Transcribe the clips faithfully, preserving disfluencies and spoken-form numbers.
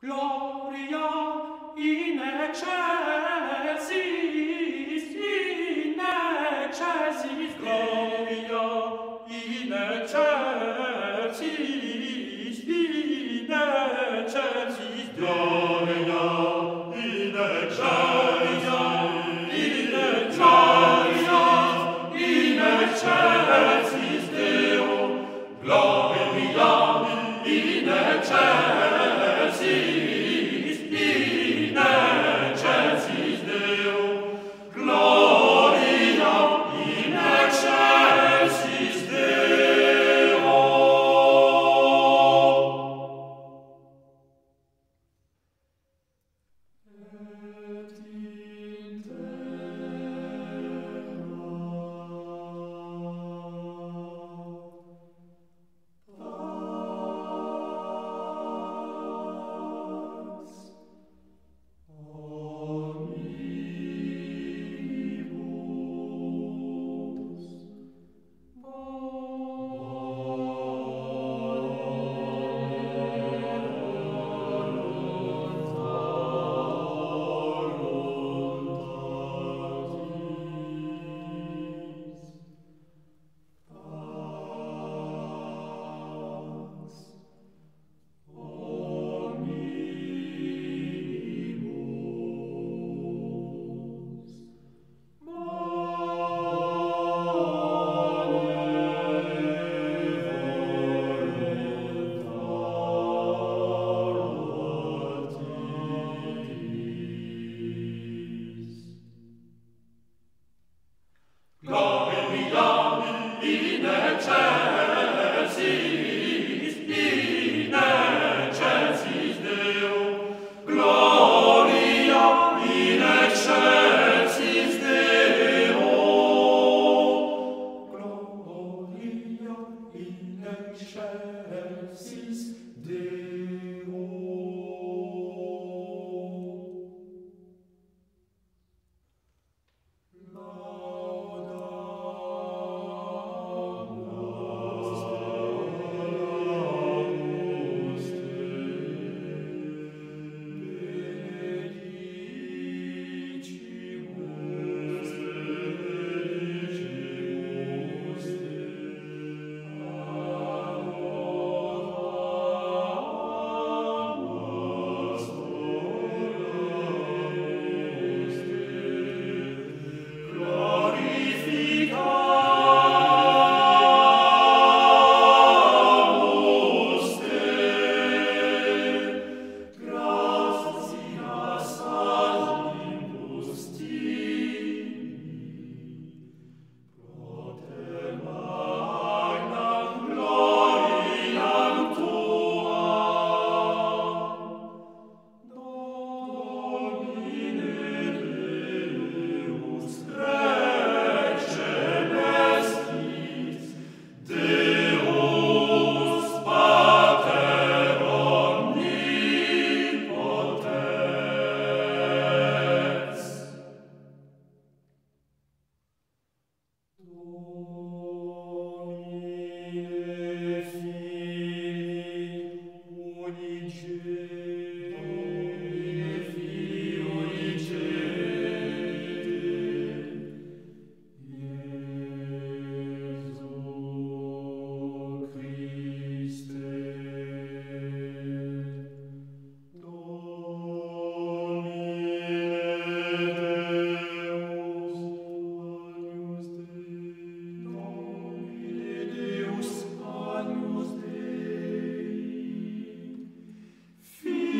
Gloria in excelsis, in excelsis, Gloria in excelsis, in excelsis, Gloria in excelsis, in excelsis, in excelsis Deo, Gloria in excelsis. Thank you.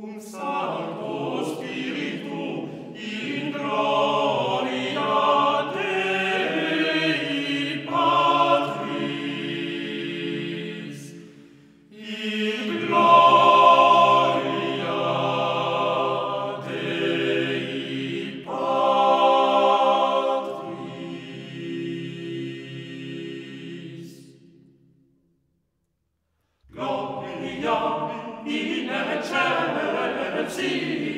See